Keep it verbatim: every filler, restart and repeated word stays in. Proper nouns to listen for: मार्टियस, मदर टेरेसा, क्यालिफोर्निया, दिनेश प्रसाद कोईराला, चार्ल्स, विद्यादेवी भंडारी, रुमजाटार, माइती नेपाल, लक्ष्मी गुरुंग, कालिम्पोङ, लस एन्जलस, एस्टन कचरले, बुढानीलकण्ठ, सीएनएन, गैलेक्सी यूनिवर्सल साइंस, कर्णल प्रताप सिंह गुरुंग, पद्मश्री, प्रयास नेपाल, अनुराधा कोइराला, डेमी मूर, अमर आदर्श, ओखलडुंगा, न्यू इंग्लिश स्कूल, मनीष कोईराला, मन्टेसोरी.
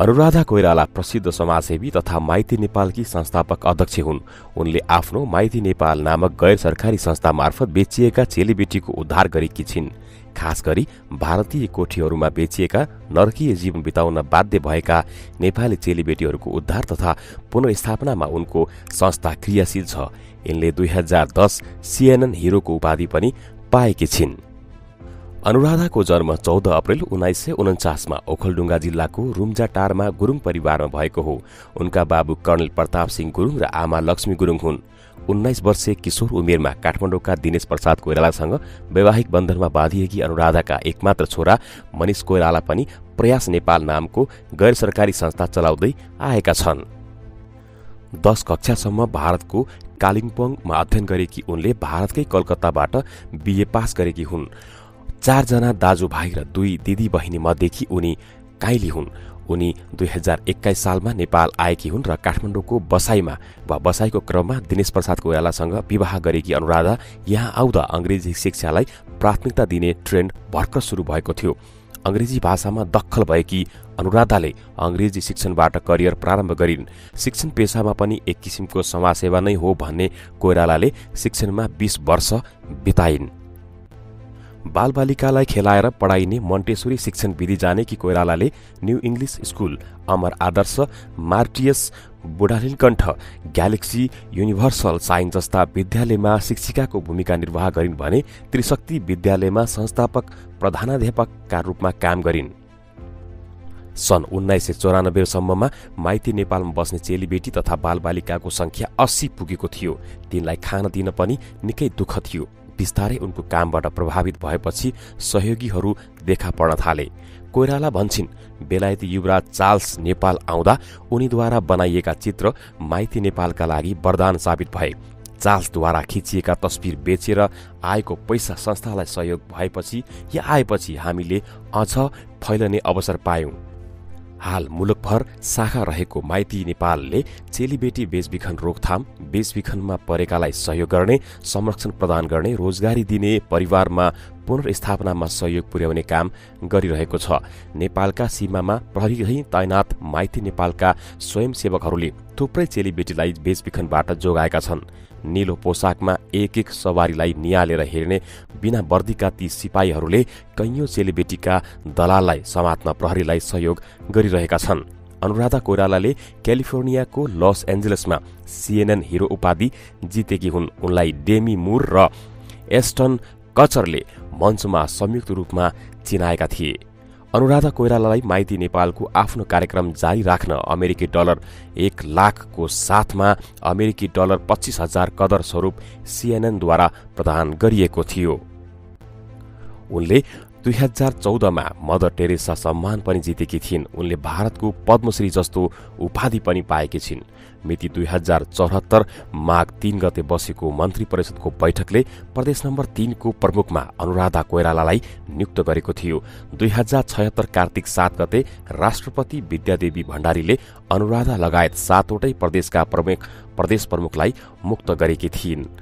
अनुराधा कोइराला प्रसिद्ध समाजसेवी तथा माइती नेपालकी संस्थापक अध्यक्ष हुन्। उनले आफ्नो माइती नेपाल नामक गैर सरकारी संस्था मार्फत बेचिएका चेलीबेटीको उद्धार गरेकी छिन्। खास गरी भारतीय कोठीहरूमा बेचिएका नरकीय जीवन बिताउन बाध्य भएका नेपाली चेलीबेटीहरूको उद्धार तथा पुनर्स्थापनामा उनको संस्था क्रियाशील छ। इनले दुई हजार दस सीएनएन हिरोको उपाधि पनि पाएकी छिन्। अनुराधा को जन्म चौदह अप्रैल उन्नाइस सय उनचास में ओखलडुंगा जिला को रुमजाटार में गुरुंग परिवार में भएको हो। उनका बाबू कर्णल प्रताप सिंह गुरुंग र आमा लक्ष्मी गुरुंग हुन्। उन्नाइस वर्षीय किशोर उमेर में काठमाडौँ का दिनेश प्रसाद कोईरालासँग वैवाहिक बंधन में बाधिएकी अनुराधा का एकमात्र छोरा मनीष कोईराला पनि प्रयास नेपाल नाम को गैर सरकारी संस्था चलाउँदै आएका छन्। दस कक्षासम्म भारत को कालिम्पोङमा अध्ययन गरेकी उनले भारतकै कलकत्ताबाट बीए पास गरेकी हुन्। चार जना दाजु भाई र दुई दिदी बहिनी मध्येकी उनी काइली हुन्। उनी दुई हजार एक्काईस साल में नेपाल आएकी हुन् र काठमाडौँ को बसाईमा वा बसाईको क्रममा दिनेश प्रसाद कोईरालासँग विवाह गरेकी अनुराधा यहाँ आउँदा अंग्रेजी शिक्षालाई प्राथमिकता दिने ट्रेन्ड भर्खर सुरु भएको थियो। अंग्रेजी भाषा में दखल भएकी अनुराधाले अंग्रेजी शिक्षणबाट करियर प्रारम्भ गरिन्। शिक्षण पेशा में पनि एक किसिमको समाजसेवा नै हो भन्ने कोईरालाले शिक्षणमा बीस वर्ष बिताइन्। बालबालिकालाई खेलाएर पढाइने मन्टेसोरी शिक्षण विधि जाने कि कोईरालाले न्यू इंग्लिश स्कूल, अमर आदर्श, मार्टियस, बुढानीलकण्ठ, गैलेक्सी यूनिवर्सल साइंस जस्ता विद्यालयमा शिक्षिकाको भूमिका निर्वाह गरिन् भने त्रिशक्ति विद्यालयमा संस्थापक प्रधानाध्यापकका रूपमा काम गरिन्। सन् उन्नाइस सय चौरानब्बे सम्ममा माइती नेपालमा बस्ने चेलीबेटी तथा बालबालिकाको संख्या अस्सी पुगेको थियो। तिनलाई खान दिन पनि निकै दुःख थियो। बिस्तारै उनको कामबाट प्रभावित भएपछि सहयोगीहरू देखा पर्न थाले। कोईराला भन्छिन्, बेलायती युवराज चार्ल्स नेपाल आउँदा उनीद्वारा बनाइएका चित्र माइती नेपालका लागि वरदान साबित भए। चार्ल्सद्वारा खिचिएका तस्बिर बेचेर आएको पैसा संस्थालाई सहयोग भएपछि या आएपछि हामीले अझ फैलने अवसर पायौं। हाल मुलुकभर शाखा रहेको माइती नेपालले चेलीबेटी बेचबिखन रोकथाम, बेचबिखनमा परेकालाई सहयोग गर्ने, संरक्षण प्रदान गर्ने, रोजगारी दिने, परिवारमा पुनर्स्थापनामा सहयोग पुर्याउने काम गरिरहेको छ। नेपालका सीमामा प्रहरीरहित तैनात माइती नेपालका स्वयंसेवकहरूले थुप्रै चेलीबेटीलाई बेचबिखनबाट जोगाएका छन्। नीलो पोसाकमा एक एक सवारीलाई नियालेर हेर्ने बिना वर्दीका ती सिपाहीहरूले कैयौं चेलीबेटीका दलाललाई समात्न प्रहरीलाई सहयोग गरिरहेका छन्। अनुराधा कोइरालाले क्यालिफोर्नियाको लस एन्जलसमा सीएनएन हिरो उपाधि जितेकी हुन्। उनलाई डेमी मूर र एस्टन कचरले मञ्चमा संयुक्त रूपमा चिनाएका थिए। अनुराधा कोइरालालाई माइती नेपालको आफ्नो कार्यक्रम जारी राख्न अमेरिकी डलर एक लाख को साथ में अमेरिकी डलर पच्चीस हजार कदर स्वरूप सीएनएन द्वारा प्रदान गरिएको थियो। उनले दुई हजार चौदह में मदर टेरेसा सम्मान पनि जितेकी थिइन्। उनले भारत को पद्मश्री जस्तो उपाधि पनि पाएकी छिन्। मिति दुई हजार चौहत्तर माघ तीन गते बसेको मंत्री परिषद को बैठकले प्रदेश नंबर तीन को प्रमुख में अनुराधा कोइरालालाई नियुक्त गरेको थियो। दुई हजार छहत्तर कार्तिक सात गते राष्ट्रपति विद्यादेवी भंडारीले अनुराधा लगायत सातवटै प्रदेश का प्रमुख प्रदेश प्रमुखलाई मुक्त गरेकी थिइन्।